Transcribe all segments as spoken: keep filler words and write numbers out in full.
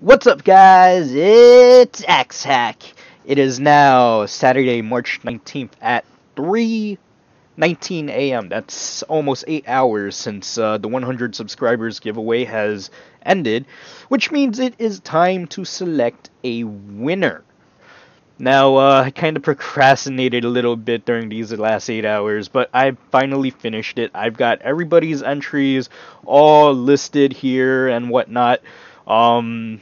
What's up, guys? It's Axe Hack. It is now Saturday, March nineteenth at three nineteen a m That's almost eight hours since uh, the one hundred subscribers giveaway has ended, which means it is time to select a winner. Now, uh, I kind of procrastinated a little bit during these last eight hours, but I finally finished it. I've got everybody's entries all listed here and whatnot. Um,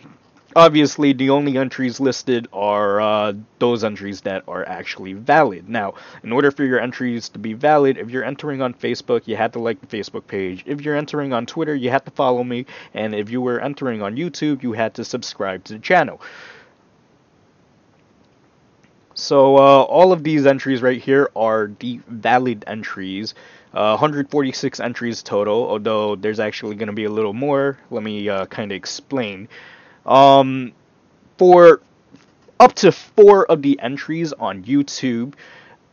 obviously the only entries listed are, uh, those entries that are actually valid. Now, in order for your entries to be valid, if you're entering on Facebook, you have to like the Facebook page. If you're entering on Twitter, you have to follow me. And if you were entering on YouTube, you had to subscribe to the channel. So, uh, all of these entries right here are the valid entries. Uh, one hundred forty-six entries total, although there's actually going to be a little more. Let me uh, kind of explain. Um, for up to four of the entries on YouTube,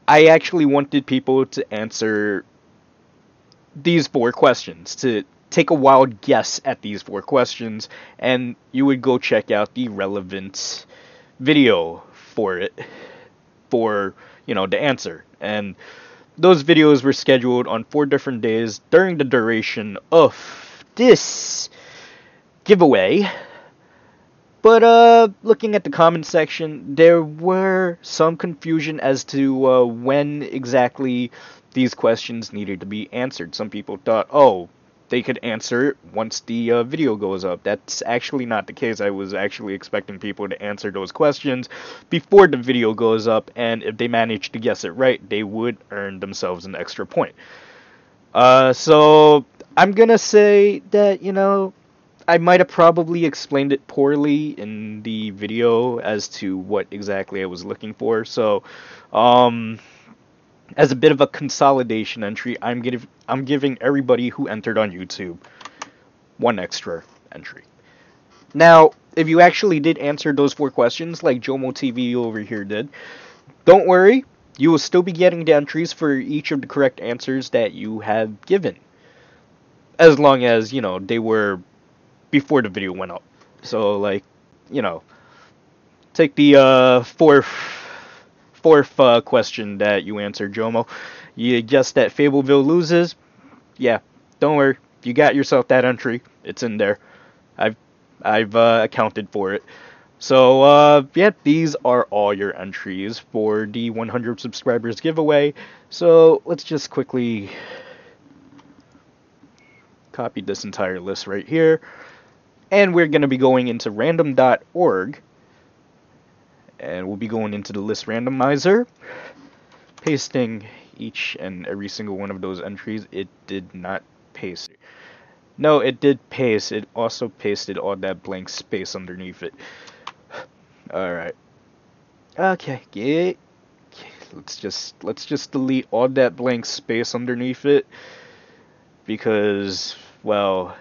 I actually wanted people to answer these four questions, to take a wild guess at these four questions, and you would go check out the relevant video for it, for, you know, the answer. And those videos were scheduled on four different days during the duration of this giveaway. But uh, looking at the comment section, there were some confusion as to uh, when exactly these questions needed to be answered. Some people thought, oh, they could answer it once the uh, video goes up. That's actually not the case. I was actually expecting people to answer those questions before the video goes up, and if they manage to guess it right, they would earn themselves an extra point. Uh, so I'm gonna say that, you know, I might have probably explained it poorly in the video as to what exactly I was looking for. So, um... as a bit of a consolidation entry, I'm give, I'm giving everybody who entered on YouTube one extra entry. Now, if you actually did answer those four questions, like JomoTV over here did, don't worry, you will still be getting the entries for each of the correct answers that you have given, as long as, you know, they were before the video went up. So, like, you know, take the uh, fourth. Fourth uh, question that you answered, Jomo. You guessed that Fableville loses. Yeah, don't worry. You got yourself that entry. It's in there. I've I've uh, accounted for it. So, uh, yeah, these are all your entries for the one hundred subscribers giveaway. So, let's just quickly copy this entire list right here. And we're going to be going into random dot org. And we'll be going into the list randomizer, pasting each and every single one of those entries. It did not paste. No, it did paste. It also pasted all that blank space underneath it. Alright. Okay. Yeah. Let's just let's just delete all that blank space underneath it. Because, well,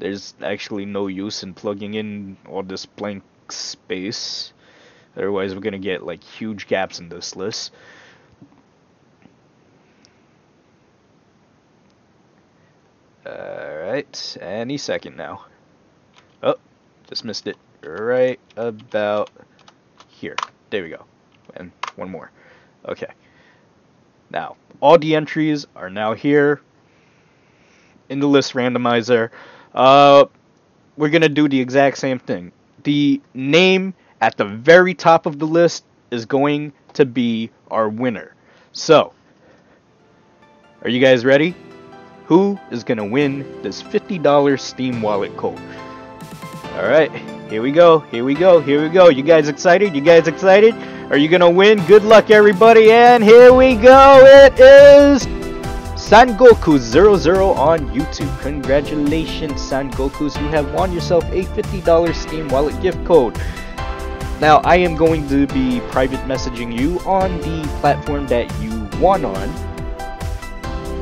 there's actually no use in plugging in all this blank space. Otherwise, we're going to get, like, huge gaps in this list. Alright, any second now. Oh, just missed it. Right about here. There we go. And one more. Okay. Now, all the entries are now here in the list randomizer. Uh, we're going to do the exact same thing. The name at the very top of the list is going to be our winner. So, are you guys ready? Who is going to win this fifty dollar Steam Wallet code? Alright, here we go, here we go, here we go. You guys excited? You guys excited? Are you going to win? Good luck, everybody, and here we go. It is Son Goku zero zero on YouTube. Congratulations, Son Gokus. You have won yourself a fifty dollar Steam Wallet gift code. Now, I am going to be private messaging you on the platform that you won on.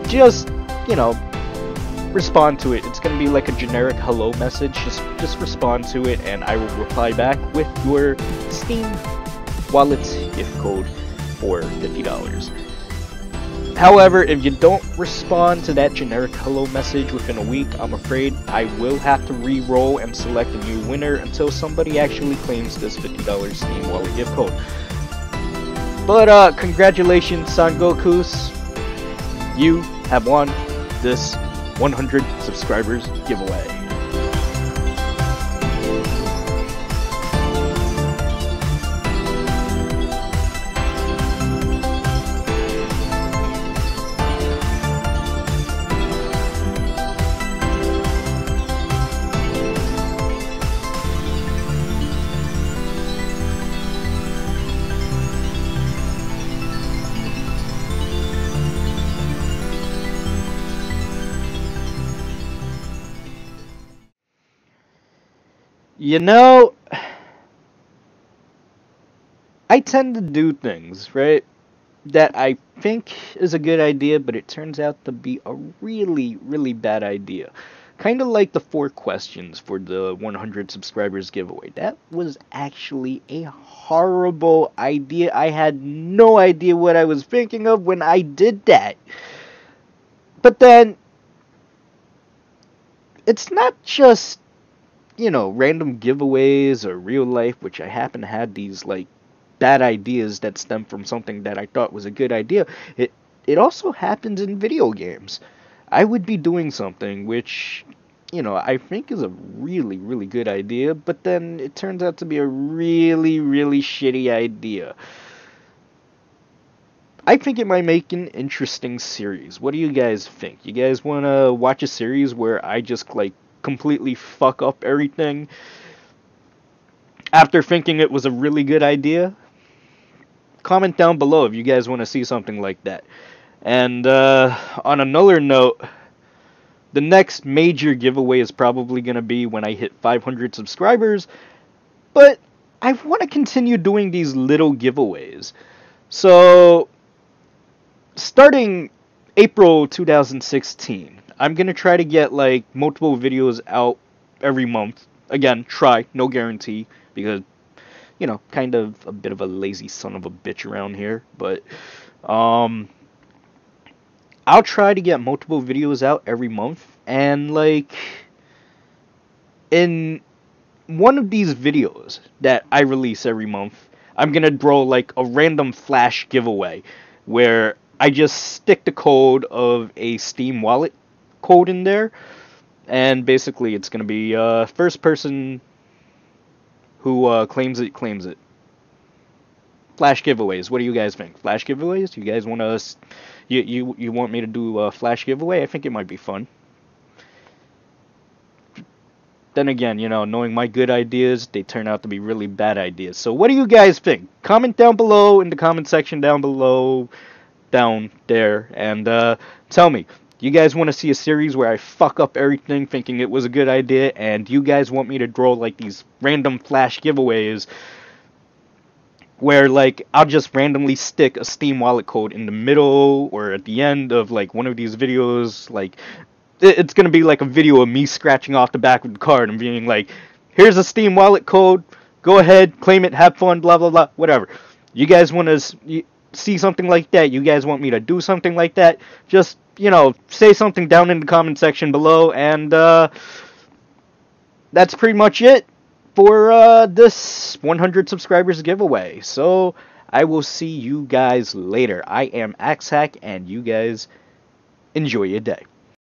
Just, you know, respond to it. It's going to be like a generic hello message. Just, just respond to it, and I will reply back with your Steam Wallet gift code for fifty dollars. However, if you don't respond to that generic hello message within a week, I'm afraid I will have to re-roll and select a new winner until somebody actually claims this fifty dollar Steam Wallet gift code. But uh, congratulations, Son Gokus. You have won this one hundred subscribers giveaway. You know, I tend to do things, right, that I think is a good idea, but it turns out to be a really, really bad idea. Kind of like the four questions for the one hundred subscribers giveaway. That was actually a horrible idea. I had no idea what I was thinking of when I did that. But then, it's not just, you know, random giveaways or real life, which I happen to have these, like, bad ideas that stem from something that I thought was a good idea. It it also happens in video games. I would be doing something which, you know, I think is a really, really good idea, but then it turns out to be a really, really shitty idea. I think it might make an interesting series. What do you guys think? You guys want to watch a series where I just, like, completely fuck up everything after thinking it was a really good idea? Comment down below if you guys want to see something like that. And uh, on another note, the next major giveaway is probably going to be when I hit five hundred subscribers, but I want to continue doing these little giveaways. So starting April two thousand sixteen, I'm going to try to get, like, multiple videos out every month. Again, try. No guarantee. Because, you know, kind of a bit of a lazy son of a bitch around here. But, um, I'll try to get multiple videos out every month. And, like, in one of these videos that I release every month, I'm going to draw, like, a random flash giveaway where I just stick the code of a Steam Wallet code in there, and basically it's gonna be uh, first person who uh, claims it claims it. Flash giveaways. What do you guys think? Flash giveaways? You guys want us? You you you want me to do a flash giveaway? I think it might be fun. Then again, you know, knowing my good ideas, they turn out to be really bad ideas. So what do you guys think? Comment down below in the comment section down below, down there, and uh, tell me. You guys want to see a series where I fuck up everything thinking it was a good idea, and you guys want me to draw, like, these random flash giveaways where, like, I'll just randomly stick a Steam Wallet code in the middle or at the end of, like, one of these videos. Like, it's going to be, like, a video of me scratching off the back of the card and being like, here's a Steam Wallet code, go ahead, claim it, have fun, blah, blah, blah, whatever. You guys want to see something like that? You guys want me to do something like that? Just, you know, say something down in the comment section below, and uh, that's pretty much it for uh, this one hundred subscribers giveaway. So I will see you guys later. I am Axe Hack, and you guys enjoy your day.